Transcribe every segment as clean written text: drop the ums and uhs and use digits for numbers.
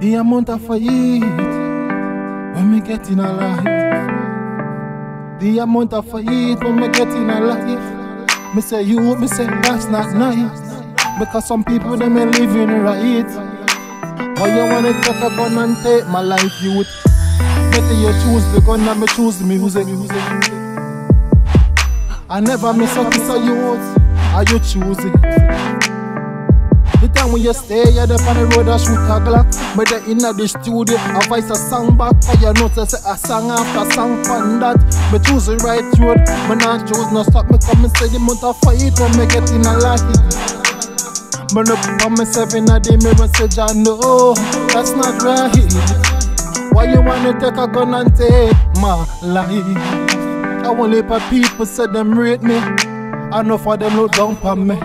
The amount of fight when we get in a life. The amount of fight when we get in a life. Me say you, me say that's not nice. Because some people they may live in right. Why you wanna take a gun and take my life, you would? Better you choose the gun and me choose music. I never miss a piece of you. Are you choosing? The time when you stay, you're up on the road and shoot a Glock. But they're in the studio, I voice a song back. For your notes, I say a song after song from that. Me choose the right road, me not choose no stop. Me come and say the month of fight when me get in a light. Me look at myself in the mirror and say, John, no, that's not right. Why you wanna take a gun and take my life? I won't leave for people say them rate me. I know for them look down for me.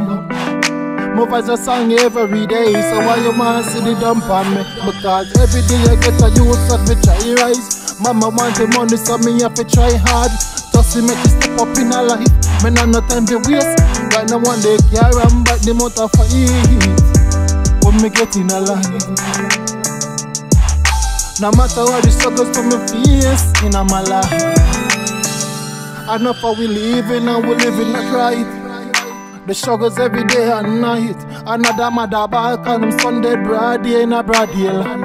Move as a song every day, so why you man see the dump on me? Because every day I get a youth that me try rise. Mama want the money, so me have to try hard. Just to make you step up in a life. Me not no time to waste. Right now one day care and back the mouth of fight when me get in a life. No matter what the struggles to me face in a my life. Enough how we living and we living a right. The struggles every day and night. Another mother back on them Sunday Brady in a Brady land.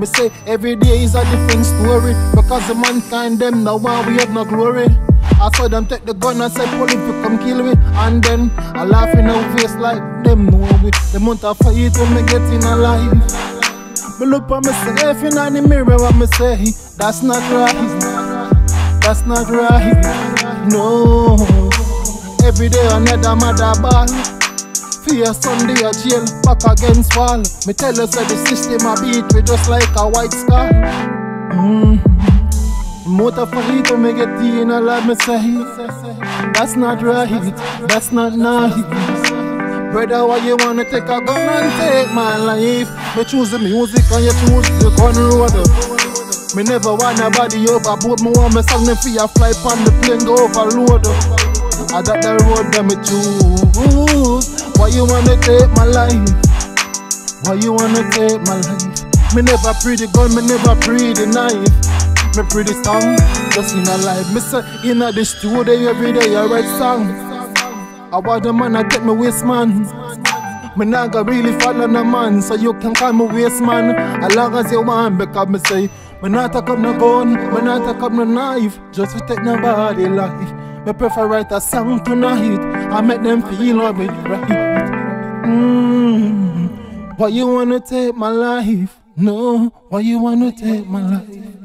Me say every day is a different story. Because the mankind them now want we have no glory. I saw them take the gun and say police you come kill me. And then I laugh in our face like them know we. The month of fight when me get in a life. Me look at myself in the mirror and me say that's not right. That's not right. No. Every day another mother ball. Fear Sunday a jail, back against wall. Me tell us that the system a beat we just like a white scar. Motor for heat when me get in a lab, me say that's not right, that's not nice. Brother, why you wanna take a gun and take my life? Me choose the music and you choose the gun road. Me never want nobody overboard. Me want me song them fear fly pon the plane go overload. I got the road that me choose. Why you wanna take my life? Why you wanna take my life? Me never pray the gun, me never pray the knife. Me pray the song, just in a life. Me say, in a the studio every day I write song. I want the man, I take me waste man. Me not gonna really follow no man, so you can call me waste man as long as you want, because me say, me not take up no gun, me not take up no knife, just to take nobody life. Me prefer write a song tonight. I make them feel a bit right. Why you wanna take my life? No, why you wanna take my life?